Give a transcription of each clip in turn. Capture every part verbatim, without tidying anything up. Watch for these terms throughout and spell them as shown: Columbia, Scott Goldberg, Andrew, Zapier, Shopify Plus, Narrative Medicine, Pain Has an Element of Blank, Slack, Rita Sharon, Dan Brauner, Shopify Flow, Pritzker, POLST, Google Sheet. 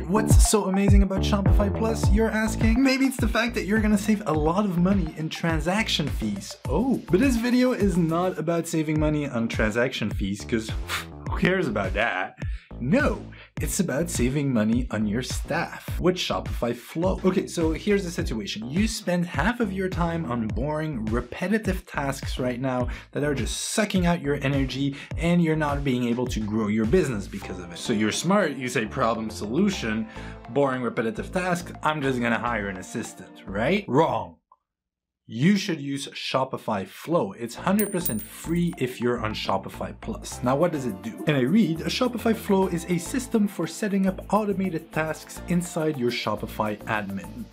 right, what's so amazing about Shopify Plus, you're asking? Maybe it's the fact that you're gonna save a lot of money in transaction fees. Oh, but this video is not about saving money on transaction fees, because who cares about that? No, it's about saving money on your staff with Shopify Flow. Okay, so here's the situation. You spend half of your time on boring, repetitive tasks right now that are just sucking out your energy, and you're not being able to grow your business because of it. So you're smart, you say problem solution, boring, repetitive tasks, I'm just gonna hire an assistant, right? Wrong. You should use Shopify Flow. It's one hundred percent free if you're on Shopify Plus. Now, what does it do? And I read, Shopify Flow is a system for setting up automated tasks inside your Shopify admin.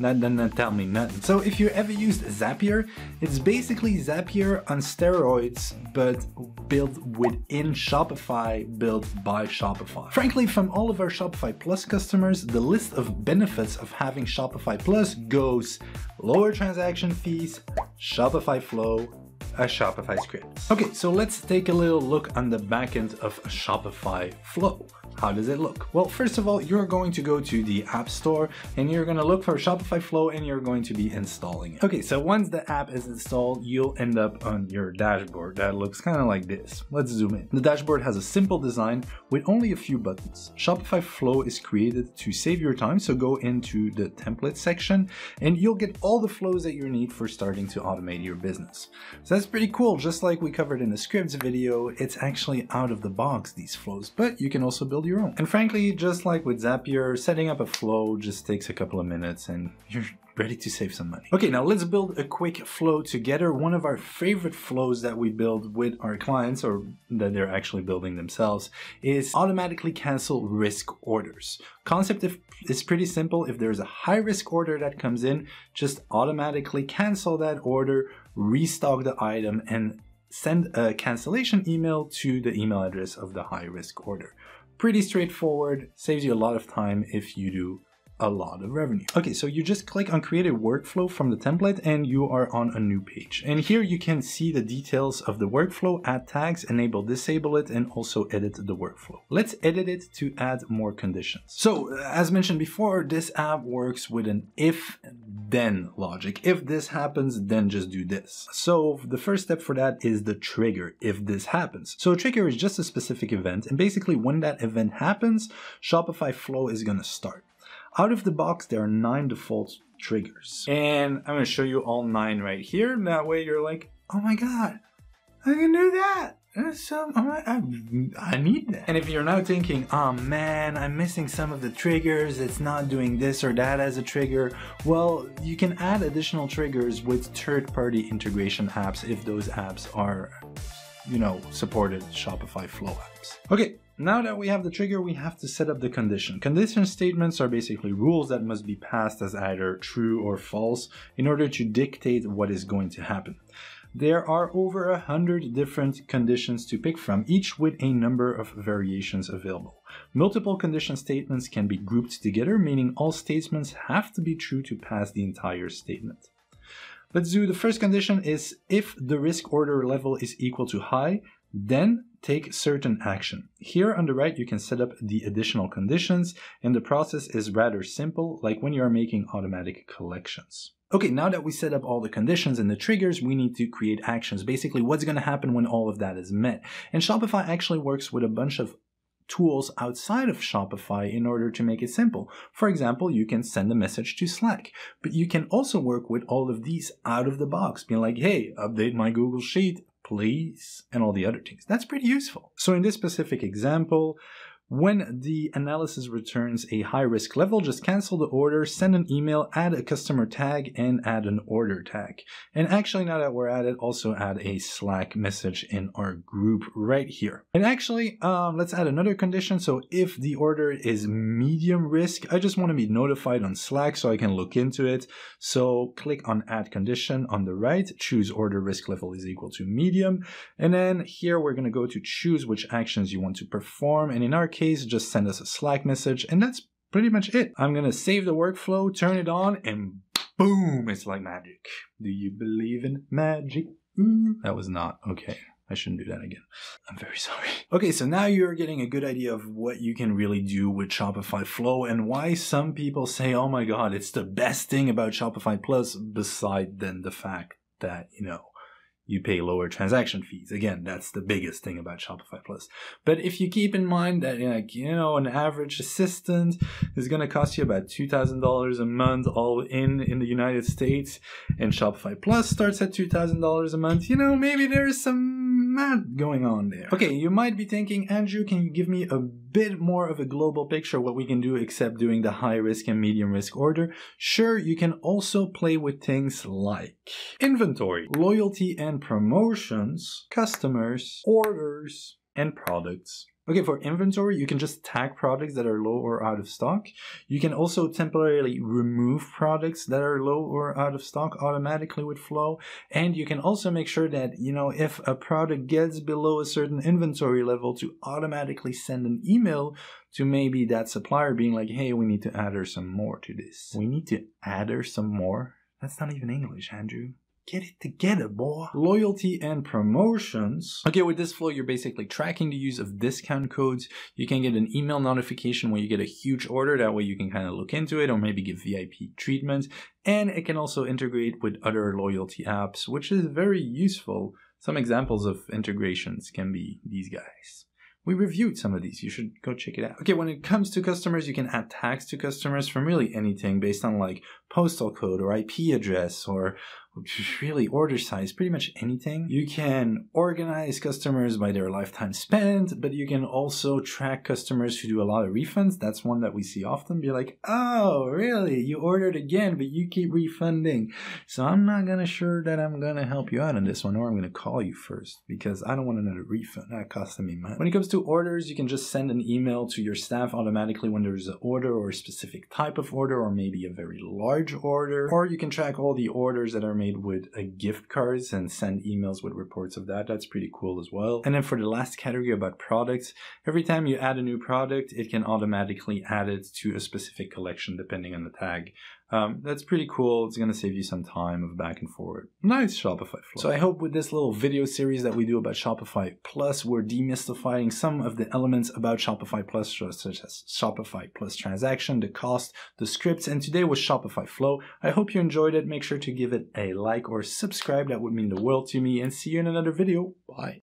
That doesn't tell me nothing. So if you ever used Zapier, it's basically Zapier on steroids, but built within Shopify, built by Shopify. Frankly, from all of our Shopify Plus customers, the list of benefits of having Shopify Plus goes lower transaction fees, Shopify Flow, a Shopify script. Okay, so let's take a little look on the backend of Shopify Flow. How does it look? Well, first of all, you're going to go to the App Store and you're going to look for Shopify Flow and you're going to be installing it. Okay, so once the app is installed, you'll end up on your dashboard that looks kind of like this. Let's zoom in. The dashboard has a simple design with only a few buttons. Shopify Flow is created to save your time, so go into the template section and you'll get all the flows that you need for starting to automate your business. So that's pretty cool. Just like we covered in the scripts video, it's actually out of the box, these flows, but you can also build your own. And frankly, just like with Zapier, setting up a flow just takes a couple of minutes and you're ready to save some money. Okay, now let's build a quick flow together. One of our favorite flows that we build with our clients, or that they're actually building themselves, is automatically cancel risk orders. Concept is pretty simple. If there's a high risk order that comes in, just automatically cancel that order, restock the item, and send a cancellation email to the email address of the high risk order. Pretty straightforward, saves you a lot of time if you do a lot of revenue. Okay, so you just click on create a workflow from the template and you are on a new page. And here you can see the details of the workflow, add tags, enable, disable it, and also edit the workflow. Let's edit it to add more conditions. So as mentioned before, this app works with an if then logic. If this happens, then just do this. So the first step for that is the trigger, if this happens. So a trigger is just a specific event, and basically when that event happens, Shopify Flow is gonna start. Out of the box, there are nine default triggers. And I'm gonna show you all nine right here. That way you're like, oh my God, I can do that. So I, I need that. And if you're now thinking, oh man, I'm missing some of the triggers, it's not doing this or that as a trigger, well, you can add additional triggers with third-party integration apps if those apps are, you know, supported Shopify Flow apps. Okay, now that we have the trigger, we have to set up the condition. Condition statements are basically rules that must be passed as either true or false in order to dictate what is going to happen. There are over a hundred different conditions to pick from, each with a number of variations available. Multiple condition statements can be grouped together, meaning all statements have to be true to pass the entire statement. Let's do the first condition is if the risk order level is equal to high, then take certain action. Here on the right, you can set up the additional conditions, and the process is rather simple, like when you are making automatic collections. Okay, now that we set up all the conditions and the triggers, we need to create actions. Basically, what's gonna happen when all of that is met? And Shopify actually works with a bunch of tools outside of Shopify in order to make it simple. For example, you can send a message to Slack, but you can also work with all of these out of the box, being like, hey, update my Google Sheet, please, and all the other things. That's pretty useful. So in this specific example, when the analysis returns a high risk level, just cancel the order, send an email, add a customer tag, and add an order tag. And actually, now that we're at it, also add a Slack message in our group right here. And actually, um, let's add another condition. So if the order is medium risk, I just want to be notified on Slack so I can look into it. So click on add condition on the right, choose order risk level is equal to medium. And then here we're going to go to choose which actions you want to perform. And in our case, just send us a Slack message, and that's pretty much it. I'm gonna save the workflow, turn it on, and boom, it's like magic. Do you believe in magic? Ooh, that was not okay. I shouldn't do that again. I'm very sorry. Okay, so now you're getting a good idea of what you can really do with Shopify Flow and why some people say, oh my God, it's the best thing about Shopify Plus, beside then the fact that, you know, you pay lower transaction fees. Again, that's the biggest thing about Shopify Plus. But if you keep in mind that, like, you know, an average assistant is going to cost you about two thousand dollars a month all in in the United States, and Shopify Plus starts at two thousand dollars a month, you know, maybe there's some math going on there. Okay, you might be thinking, Andrew, can you give me a bit more of a global picture what we can do except doing the high risk and medium risk order? Sure, you can also play with things like inventory, loyalty and promotions, customers, orders, and products. Okay, for inventory, you can just tag products that are low or out of stock. You can also temporarily remove products that are low or out of stock automatically with Flow. And you can also make sure that, you know, if a product gets below a certain inventory level, to automatically send an email to maybe that supplier being like, hey, we need to add her some more to this. We need to add her some more? That's not even English, Andrew. Get it together, boy. Loyalty and promotions. Okay, with this Flow, you're basically tracking the use of discount codes. You can get an email notification when you get a huge order. That way you can kind of look into it or maybe give V I P treatment. And it can also integrate with other loyalty apps, which is very useful. Some examples of integrations can be these guys. We reviewed some of these. You should go check it out. Okay, when it comes to customers, you can add tags to customers from really anything based on like postal code or I P address or really order size, pretty much anything. You can organize customers by their lifetime spent, but you can also track customers who do a lot of refunds. That's one that we see often. Be like, oh, really? You ordered again, but you keep refunding. So I'm not gonna sure that I'm gonna help you out on this one, or I'm gonna call you first because I don't want another refund. That costs me money. When it comes to orders, you can just send an email to your staff automatically when there's an order or a specific type of order, or maybe a very large order. Or you can track all the orders that are made with a gift cards and send emails with reports of that. That's pretty cool as well. And then for the last category about products, every time you add a new product, it can automatically add it to a specific collection depending on the tag. Um, that's pretty cool. It's going to save you some time of back and forward. Nice Shopify Flow. So I hope with this little video series that we do about Shopify Plus, we're demystifying some of the elements about Shopify Plus, such as Shopify Plus transaction, the cost, the scripts, and today was Shopify Flow. I hope you enjoyed it. Make sure to give it a like or subscribe. That would mean the world to me, and see you in another video. Bye.